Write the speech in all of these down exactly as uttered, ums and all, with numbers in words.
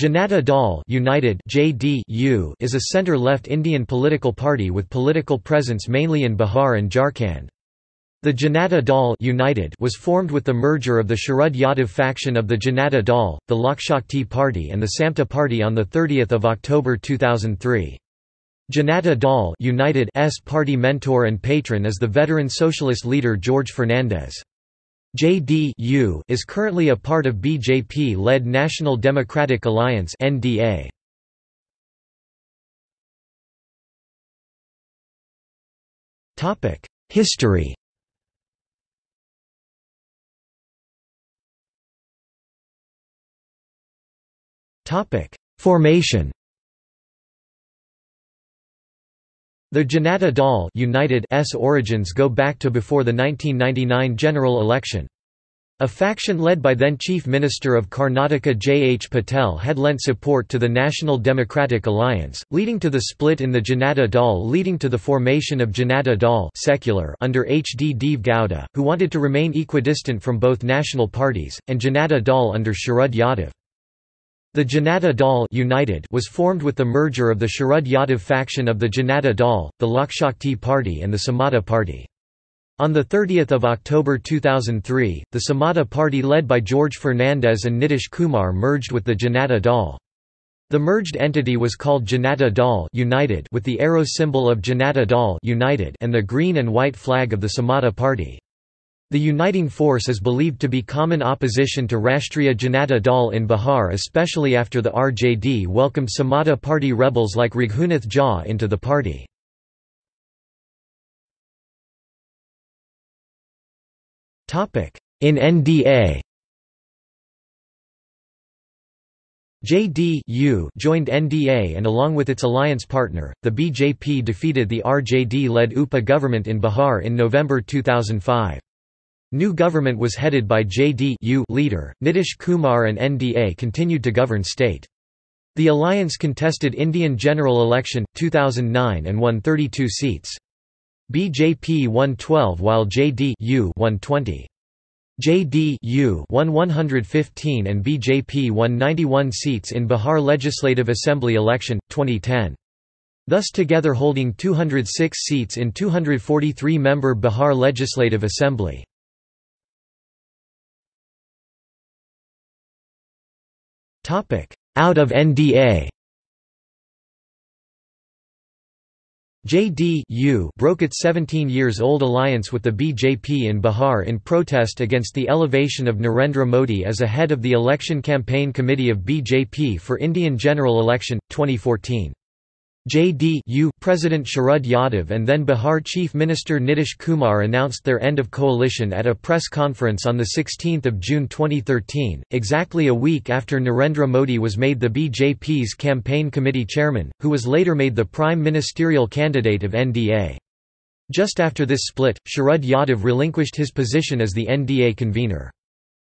Janata Dal (United) (J D U) is a center-left Indian political party with political presence mainly in Bihar and Jharkhand. The Janata Dal (United) was formed with the merger of the Sharad Yadav faction of the Janata Dal, the Lokshakti Party and the Samata Party on the thirtieth of October two thousand three. Janata Dal (United)'s party mentor and patron is the veteran socialist leader George Fernandes. J D U is currently a part of B J P-led National Democratic Alliance (N D A). Topic: History. Topic: Formation. The Janata Dal (United's) origins go back to before the nineteen ninety-nine general election. A faction led by then Chief Minister of Karnataka J H Patel had lent support to the National Democratic Alliance, leading to the split in the Janata Dal, leading to the formation of Janata Dal Secular under H D Deve Gowda, who wanted to remain equidistant from both national parties, and Janata Dal under Sharad Yadav. The Janata Dal (United) was formed with the merger of the Sharad Yadav faction of the Janata Dal, the Lokshakti Party and the Samata Party. On thirtieth of October two thousand three, the Samata Party led by George Fernandes and Nitish Kumar merged with the Janata Dal. The merged entity was called Janata Dal (United) with the arrow symbol of Janata Dal (United) and the green and white flag of the Samata Party. The uniting force is believed to be common opposition to Rashtriya Janata Dal in Bihar, especially after the R J D welcomed Samata Party rebels like Raghunath Jha into the party. In N D A, J D U joined N D A and along with its alliance partner, the B J P defeated the R J D-led U P A government in Bihar in November two thousand five. New government was headed by J D U leader, Nitish Kumar, and N D A continued to govern state. The alliance contested Indian general election, two thousand nine and won thirty-two seats. B J P won twelve while J D U won twenty. J D U won one hundred fifteen and B J P won ninety-one seats in Bihar Legislative Assembly election, twenty ten. Thus together holding two hundred six seats in two hundred forty-three member Bihar Legislative Assembly. Out of N D A, J D U broke its seventeen years old alliance with the B J P in Bihar in protest against the elevation of Narendra Modi as a head of the Election Campaign Committee of B J P for Indian General Election, twenty fourteen. J D U President Sharad Yadav and then Bihar Chief Minister Nitish Kumar announced their end of coalition at a press conference on sixteenth of June twenty thirteen, exactly a week after Narendra Modi was made the B J P's campaign committee chairman, who was later made the prime ministerial candidate of N D A. Just after this split, Sharad Yadav relinquished his position as the N D A convener.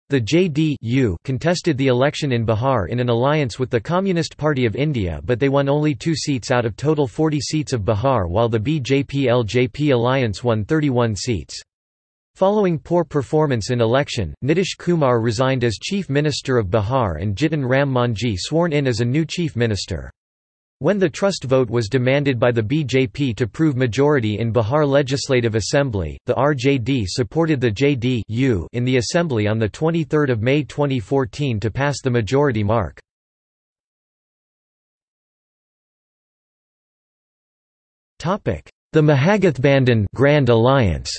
The J D U contested the election in Bihar in an alliance with the Communist Party of India, but they won only two seats out of total forty seats of Bihar, while the B J P L J P alliance won thirty-one seats. Following poor performance in election, Nitish Kumar resigned as Chief Minister of Bihar and Jitan Ram Manjhi sworn in as a new Chief Minister. When the trust vote was demanded by the B J P to prove majority in Bihar Legislative Assembly, the R J D supported the J D U in the assembly on twenty-third of May twenty fourteen to pass the majority mark. The Mahagathbandhan Grand Alliance.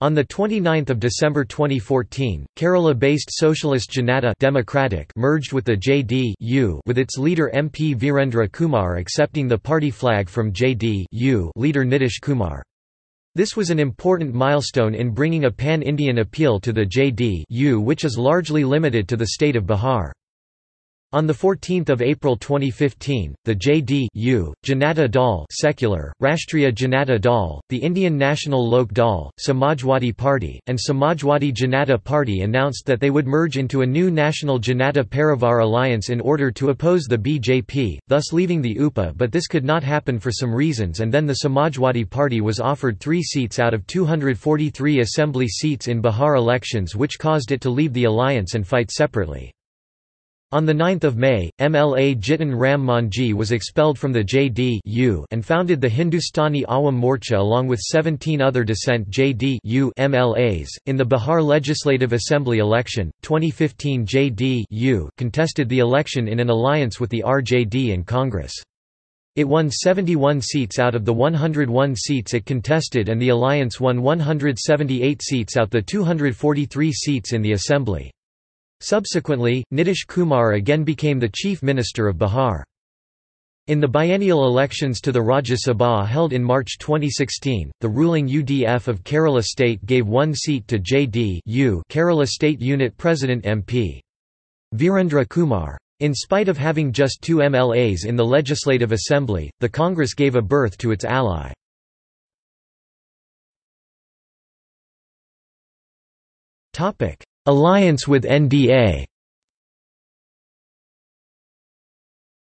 On twenty-ninth of December twenty fourteen, Kerala-based Socialist Janata Democratic merged with the J D U with its leader M P Virendra Kumar accepting the party flag from J D U leader Nitish Kumar. This was an important milestone in bringing a pan-Indian appeal to the J D U, which is largely limited to the state of Bihar. On fourteenth of April twenty fifteen, the J D U, Janata Dal Secular, Rashtriya Janata Dal, the Indian National Lok Dal, Samajwadi Party, and Samajwadi Janata Party announced that they would merge into a new National Janata Parivar Alliance in order to oppose the B J P, thus leaving the U P A, but this could not happen for some reasons, and then the Samajwadi Party was offered three seats out of two hundred forty-three assembly seats in Bihar elections, which caused it to leave the alliance and fight separately. On the ninth of May, M L A Jitan Ram Manjhi was expelled from the J D U and founded the Hindustani Awam Morcha along with seventeen other dissent J D U M L As. In the Bihar Legislative Assembly election, twenty fifteen, J D U contested the election in an alliance with the R J D and Congress. It won seventy-one seats out of the one hundred one seats it contested, and the alliance won one hundred seventy-eight seats out of the two hundred forty-three seats in the assembly. Subsequently, Nitish Kumar again became the Chief Minister of Bihar. In the biennial elections to the Rajya Sabha held in March twenty sixteen, the ruling U D F of Kerala State gave one seat to J D U Kerala State Unit President M P Virendra Kumar. In spite of having just two M L As in the Legislative Assembly, the Congress gave a berth to its ally. Alliance with N D A.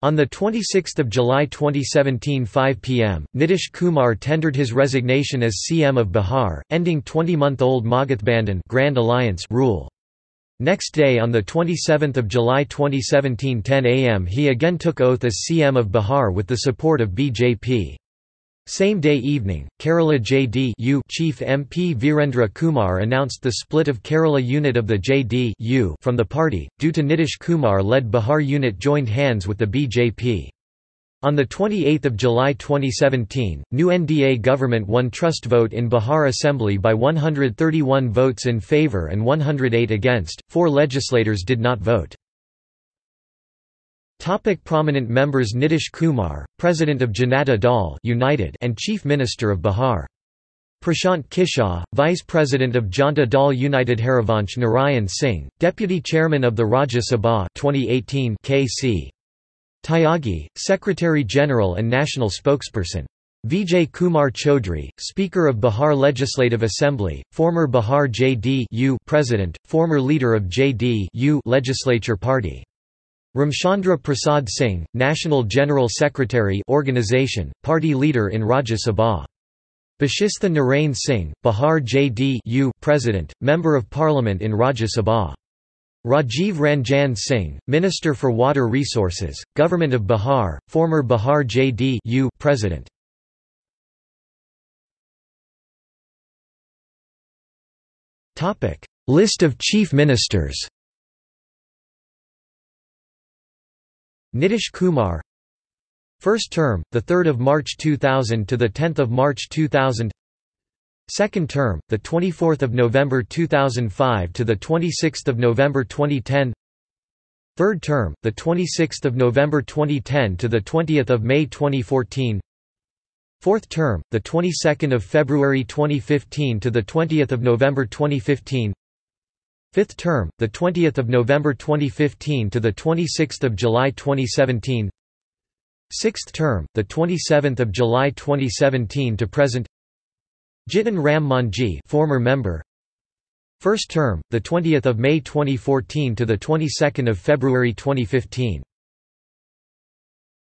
On twenty-sixth of July twenty seventeen, five p m, Nitish Kumar tendered his resignation as C M of Bihar, ending twenty-month-old Mahagathbandhan Grand Alliance rule. Next day, on twenty-seventh of July twenty seventeen, ten a m he again took oath as C M of Bihar with the support of B J P. Same day evening, Kerala J D U Chief M P Virendra Kumar announced the split of Kerala unit of the J D U from the party, due to Nitish Kumar-led Bihar unit joined hands with the B J P. On twenty-eighth of July twenty seventeen, new N D A government won trust vote in Bihar Assembly by one hundred thirty-one votes in favour and one hundred eight against, four legislators did not vote. Topic: prominent members. Nitish Kumar, President of Janata Dal (United) and Chief Minister of Bihar. Prashant Kishaw, Vice President of Janata Dal United. Harivanch Narayan Singh, Deputy Chairman of the Rajya Sabha twenty eighteen. K C Tayagi, Secretary General and National Spokesperson. Vijay Kumar Chaudhry, Speaker of Bihar Legislative Assembly, former Bihar J D U President, former leader of J D U Legislature Party. Ramchandra Prasad Singh, National General Secretary, Organisation, Party Leader in Rajya Sabha. Bashistha Narain Singh, Bihar J D U President, Member of Parliament in Rajya Sabha. Rajiv Ranjan Singh, Minister for Water Resources, Government of Bihar, former Bihar J D U President. Topic: List of Chief Ministers. Nitish Kumar, first term, the third of March two thousand to the tenth of March two thousand. Second term, the twenty-fourth of November two thousand five to the twenty-sixth of November twenty ten. Third term, the twenty-sixth of November twenty ten to the twentieth of May twenty fourteen. Fourth term, the twenty-second of February twenty fifteen to the twentieth of November twenty fifteen. Fifth term, the twentieth of November twenty fifteen to the twenty-sixth of July twenty seventeen. Sixth term, the twenty-seventh of July twenty seventeen to present. Jitan Ram Manjhi, former member. First term, the twentieth of May twenty fourteen to the twenty-second of February twenty fifteen.